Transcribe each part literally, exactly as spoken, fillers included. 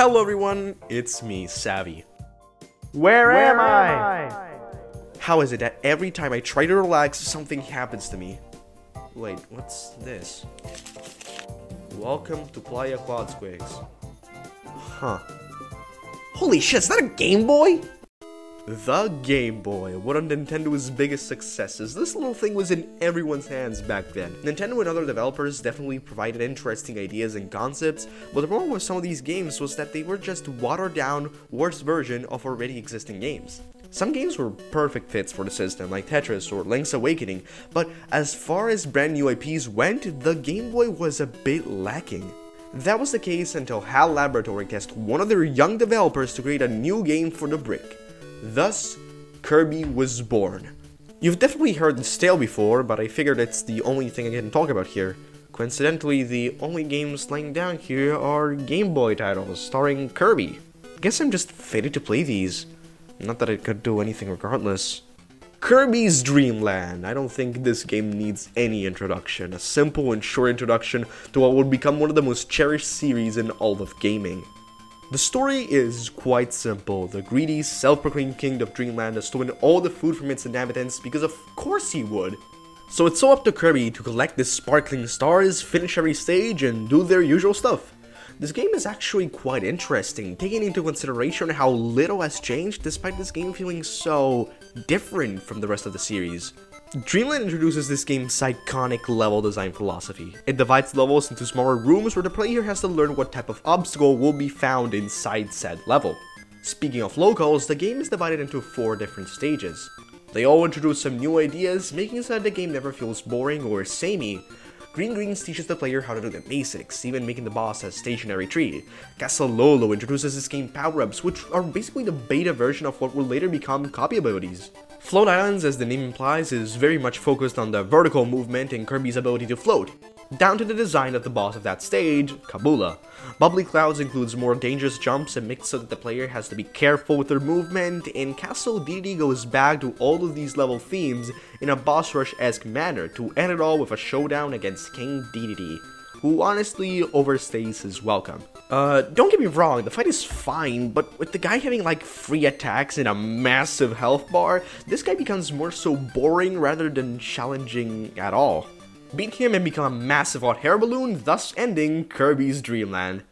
Hello everyone, it's me, Savi. Where, Where am, I? am I? How is it that every time I try to relax, something happens to me? Wait, what's this? Welcome to Playa Quad Squakes. Huh. Holy shit, is that a Game Boy? The Game Boy, one of Nintendo's biggest successes. This little thing was in everyone's hands back then. Nintendo and other developers definitely provided interesting ideas and concepts, but the problem with some of these games was that they were just watered down, worse version of already existing games. Some games were perfect fits for the system, like Tetris or Link's Awakening, but as far as brand new I Ps went, the Game Boy was a bit lacking. That was the case until H A L Laboratory tasked one of their young developers to create a new game for the brick. Thus, Kirby was born. You've definitely heard this tale before, but I figured it's the only thing I can talk about here. Coincidentally, the only games lying down here are Game Boy titles starring Kirby. Guess I'm just fated to play these. Not that I could do anything regardless. Kirby's Dream Land. I don't think this game needs any introduction. A simple and short introduction to what would become one of the most cherished series in all of gaming. The story is quite simple. The greedy, self-proclaimed king of Dreamland has stolen all the food from its inhabitants because of course he would. So it's all up to Kirby to collect the sparkling stars, finish every stage, and do their usual stuff. This game is actually quite interesting, taking into consideration how little has changed despite this game feeling so different from the rest of the series. Dreamland introduces this game's iconic level design philosophy. It divides levels into smaller rooms where the player has to learn what type of obstacle will be found inside said level. Speaking of locals, the game is divided into four different stages. They all introduce some new ideas, making it so that the game never feels boring or samey. Green Greens teaches the player how to do the basics, even making the boss a stationary tree. Castle Lolo introduces this game power-ups, which are basically the beta version of what will later become copy abilities. Float Islands, as the name implies, is very much focused on the vertical movement and Kirby's ability to float, down to the design of the boss of that stage, Kabula. Bubbly Clouds includes more dangerous jumps and makes so that the player has to be careful with their movement, and Castle Dedede goes back to all of these level themes in a boss rush-esque manner to end it all with a showdown against King Dedede, who honestly overstays his welcome. Uh, don't get me wrong, the fight is fine, but with the guy having like three attacks and a massive health bar, this guy becomes more so boring rather than challenging at all. Beat him and become a massive hot air balloon, thus ending Kirby's Dream Land.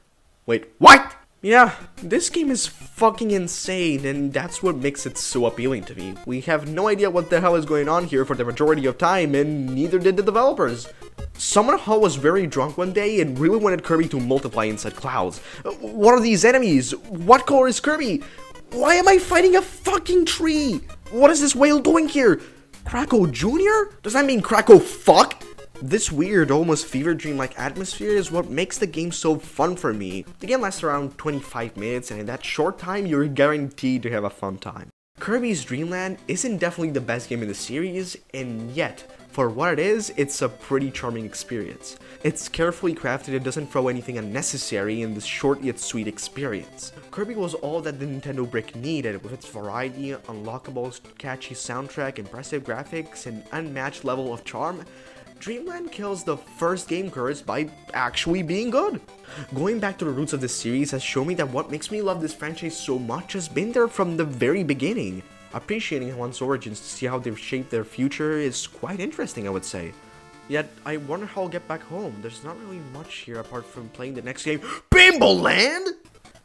Wait, what? Yeah, this game is fucking insane, and that's what makes it so appealing to me. We have no idea what the hell is going on here for the majority of time, and neither did the developers. Someone who was very drunk one day and really wanted Kirby to multiply inside clouds. What are these enemies? What color is Kirby? Why am I fighting a fucking tree? What is this whale doing here? Kracko Junior? Does that mean Kracko fuck? This weird, almost fever dream-like atmosphere is what makes the game so fun for me. The game lasts around twenty-five minutes, and in that short time, you're guaranteed to have a fun time. Kirby's Dream Land isn't definitely the best game in the series, and yet, for what it is, it's a pretty charming experience. It's carefully crafted and doesn't throw anything unnecessary in this short yet sweet experience. Kirby was all that the Nintendo brick needed, with its variety, unlockables, catchy soundtrack, impressive graphics, and unmatched level of charm. Dreamland kills the first game curse by actually being good. Going back to the roots of this series has shown me that what makes me love this franchise so much has been there from the very beginning. Appreciating one's origins to see how they've shaped their future is quite interesting, I would say. Yet, I wonder how I'll get back home. There's not really much here apart from playing the next game, Pinball Land!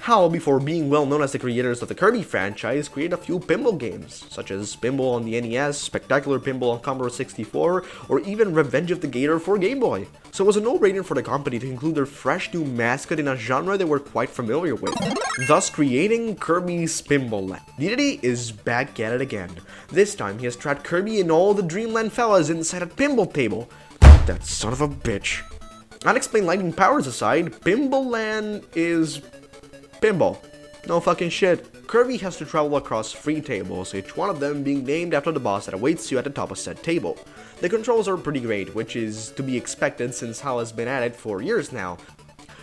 H A L, before being well known as the creators of the Kirby franchise, created a few pinball games, such as Pinball on the N E S, Spectacular Pinball on Commodore sixty-four, or even Revenge of the Gator for Game Boy. So it was a no-brainer for the company to include their fresh new mascot in a genre they were quite familiar with, thus creating Kirby's Pinball Land. Dedede is back at it again. This time, he has trapped Kirby and all the Dreamland fellas inside a pinball table. That son of a bitch. Unexplained lightning powers aside, Pinball Land is... pinball. No fucking shit. Kirby has to travel across three tables, each one of them being named after the boss that awaits you at the top of said table. The controls are pretty great, which is to be expected since H A L has been at it for years now.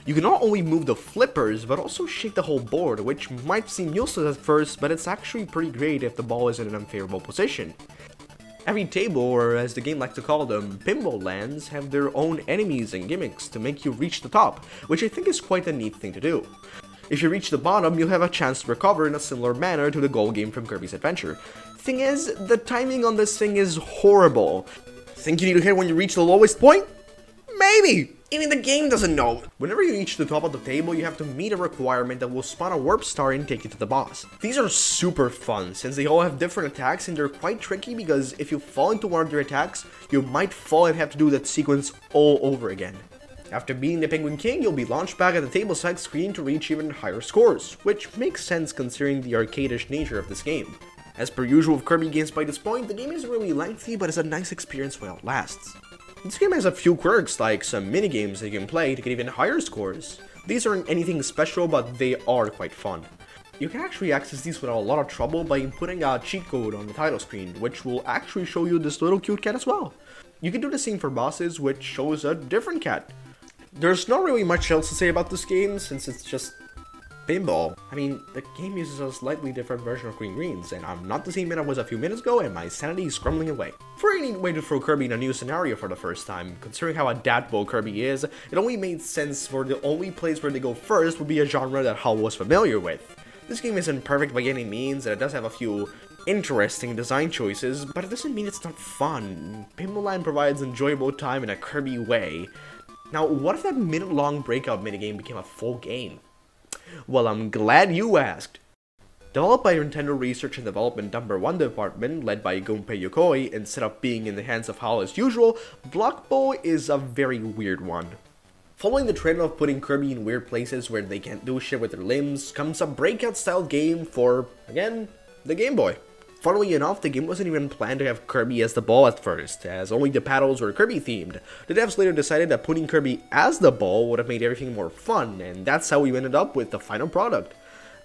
You can not only move the flippers, but also shake the whole board, which might seem useless at first, but it's actually pretty great if the ball is in an unfavorable position. Every table, or as the game likes to call them, pinball lands, have their own enemies and gimmicks to make you reach the top, which I think is quite a neat thing to do. If you reach the bottom, you'll have a chance to recover in a similar manner to the goal game from Kirby's Adventure. Thing is, the timing on this thing is horrible. Think you need to hit when you reach the lowest point? Maybe! Even the game doesn't know. Whenever you reach the top of the table, you have to meet a requirement that will spawn a warp star and take you to the boss. These are super fun, since they all have different attacks and they're quite tricky because if you fall into one of their attacks, you might fall and have to do that sequence all over again. After beating the Penguin King, you'll be launched back at the table side screen to reach even higher scores, which makes sense considering the arcade-ish nature of this game. As per usual of Kirby games by this point, the game is really lengthy, but it's a nice experience while it lasts. This game has a few quirks, like some minigames that you can play to get even higher scores. These aren't anything special, but they are quite fun. You can actually access these without a lot of trouble by inputting a cheat code on the title screen, which will actually show you this little cute cat as well. You can do the same for bosses, which shows a different cat. There's not really much else to say about this game, since it's just pinball. I mean, the game uses a slightly different version of Green Greens, and I'm not the same man I was a few minutes ago, and my sanity is crumbling away. For any way to throw Kirby in a new scenario for the first time, considering how adaptable Kirby is, it only made sense for the only place where they go first would be a genre that H A L was familiar with. This game isn't perfect by any means, and it does have a few interesting design choices, but it doesn't mean it's not fun. Pinball Land provides enjoyable time in a Kirby way. Now, what if that minute-long breakout minigame became a full game? Well, I'm glad you asked! Developed by Nintendo Research and Development number one department, led by Gunpei Yokoi, instead of being in the hands of H A L as usual, Block Boy is a very weird one. Following the trend of putting Kirby in weird places where they can't do shit with their limbs, comes a breakout-style game for, again, the Game Boy. Funnily enough, the game wasn't even planned to have Kirby as the ball at first, as only the paddles were Kirby-themed. The devs later decided that putting Kirby as the ball would have made everything more fun, and that's how we ended up with the final product.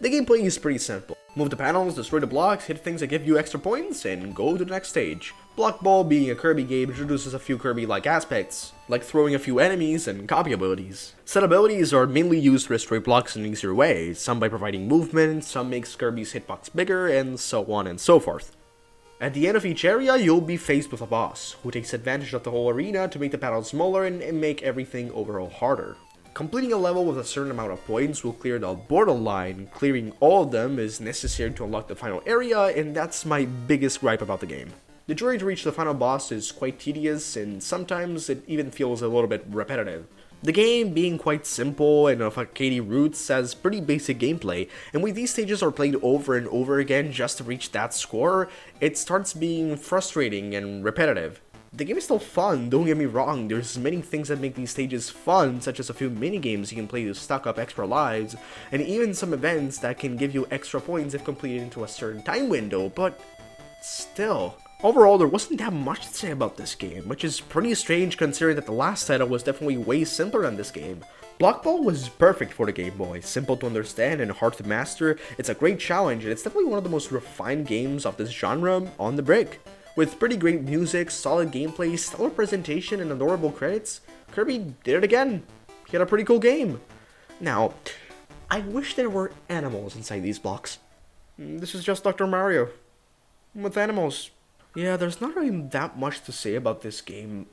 The gameplay is pretty simple. Move the panels, destroy the blocks, hit things that give you extra points, and go to the next stage. Block Ball, being a Kirby game, introduces a few Kirby-like aspects, like throwing a few enemies and copy abilities. Set abilities are mainly used to destroy blocks in an easier way, some by providing movement, some makes Kirby's hitbox bigger, and so on and so forth. At the end of each area, you'll be faced with a boss, who takes advantage of the whole arena to make the panels smaller and, and make everything overall harder. Completing a level with a certain amount of points will clear the borderline, clearing all of them is necessary to unlock the final area, and that's my biggest gripe about the game. The journey to reach the final boss is quite tedious, and sometimes it even feels a little bit repetitive. The game, being quite simple and of arcadey roots, has pretty basic gameplay, and when these stages are played over and over again just to reach that score, it starts being frustrating and repetitive. The game is still fun, don't get me wrong, there's many things that make these stages fun, such as a few minigames you can play to stock up extra lives, and even some events that can give you extra points if completed into a certain time window, but still. Overall, there wasn't that much to say about this game, which is pretty strange considering that the last title was definitely way simpler than this game. Block Ball was perfect for the Game Boy, simple to understand and hard to master, it's a great challenge, and it's definitely one of the most refined games of this genre on the brick. With pretty great music, solid gameplay, stellar presentation, and adorable credits, Kirby did it again. He had a pretty cool game. Now, I wish there were animals inside these blocks. This is just Doctor Mario. With animals. Yeah, there's not really that much to say about this game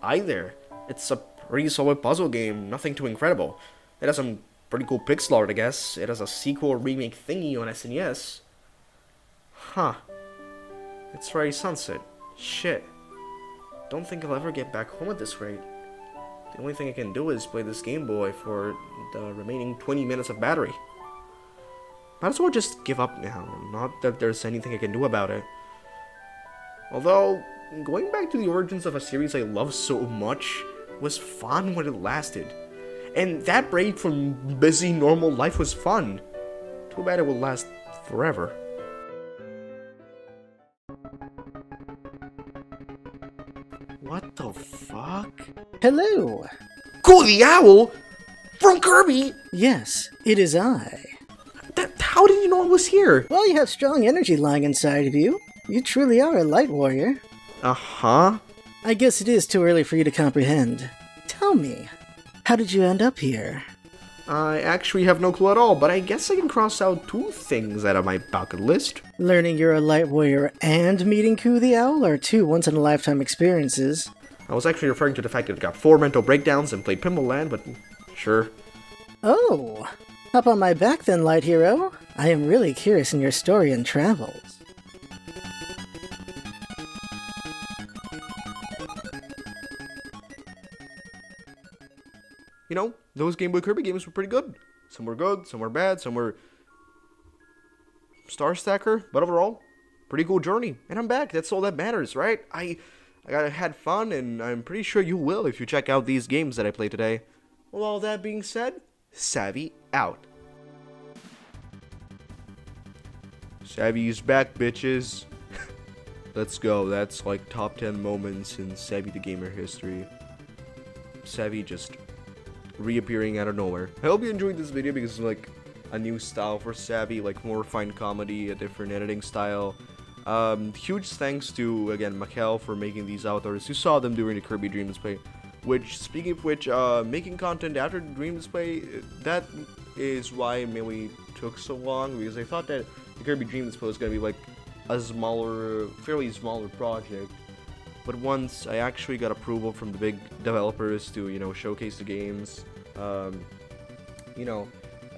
either. It's a pretty solid puzzle game, nothing too incredible. It has some pretty cool pixel art, I guess. It has a sequel remake thingy on S N E S. Huh. It's already sunset. Shit. Don't think I'll ever get back home at this rate. The only thing I can do is play this Game Boy for the remaining twenty minutes of battery. Might as well just give up now, not that there's anything I can do about it. Although, going back to the origins of a series I love so much was fun when it lasted. And that break from busy normal life was fun. Too bad it will last forever. What the fuck? Hello! Coo the Owl? From Kirby? Yes, it is I. Th how did you know I was here? Well, you have strong energy lying inside of you. You truly are a light warrior. Uh-huh. I guess it is too early for you to comprehend. Tell me, how did you end up here? I actually have no clue at all, but I guess I can cross out two things out of my bucket list. Learning you're a light warrior and meeting Coo the Owl are two once-in-a-lifetime experiences. I was actually referring to the fact that I got four mental breakdowns and played Pinball Land, but sure. Oh, Hop on my back then, light hero. I am really curious in your story and travels. You know, those Game Boy Kirby games were pretty good. Some were good, some were bad, some were Star Stacker, but overall, pretty cool journey. And I'm back, that's all that matters, right? I, I had fun, and I'm pretty sure you will if you check out these games that I played today. Well, all that being said, Savi out. Savi's back, bitches. Let's go, that's like top ten moments in Savi the Gamer history. Savi just reappearing out of nowhere. I hope you enjoyed this video because it's like a new style for Savi, like more refined comedy, a different editing style. Um, huge thanks to, again, Mikhail for making these avatars. You saw them during the Kirby Dream Display, which, speaking of which, uh, making content after the Dream Display, that is why maybe took so long, because I thought that the Kirby Dream Display was going to be like a smaller, fairly smaller project. But once I actually got approval from the big developers to, you know, showcase the games, um, you know,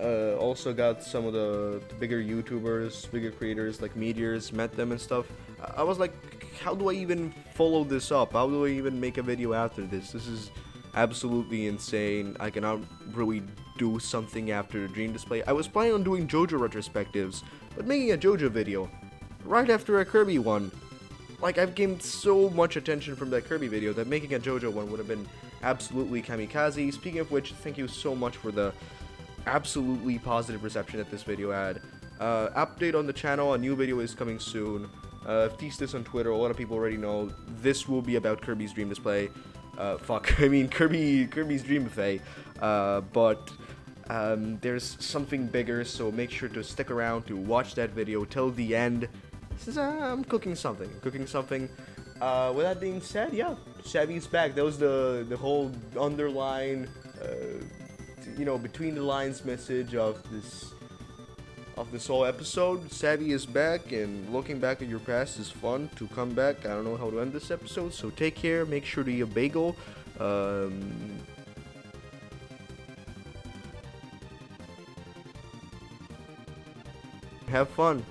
uh, also got some of the, the bigger YouTubers, bigger creators like Meteors, met them and stuff. I, I was like, how do I even follow this up? How do I even make a video after this? This is absolutely insane. I cannot really do something after the Dream Display. I was planning on doing JoJo retrospectives, but making a JoJo video right after a Kirby one. Like, I've gained so much attention from that Kirby video that making a JoJo one would have been absolutely kamikaze. Speaking of which, thank you so much for the absolutely positive reception that this video had. Uh, update on the channel, a new video is coming soon. Uh, I've teased this on Twitter, a lot of people already know. This will be about Kirby's Dream Display. Uh, fuck, I mean Kirby, Kirby's Dream Buffet. Uh, but um, there's something bigger, so make sure to stick around to watch that video till the end. Since I'm cooking something, I'm cooking something. Uh, with that being said, yeah, Savi's back. That was the the whole underline, uh, you know, between the lines message of this of this whole episode. Savi is back, and looking back at your past is fun. To come back, I don't know how to end this episode. So take care. Make sure to eat a bagel. Um, have fun.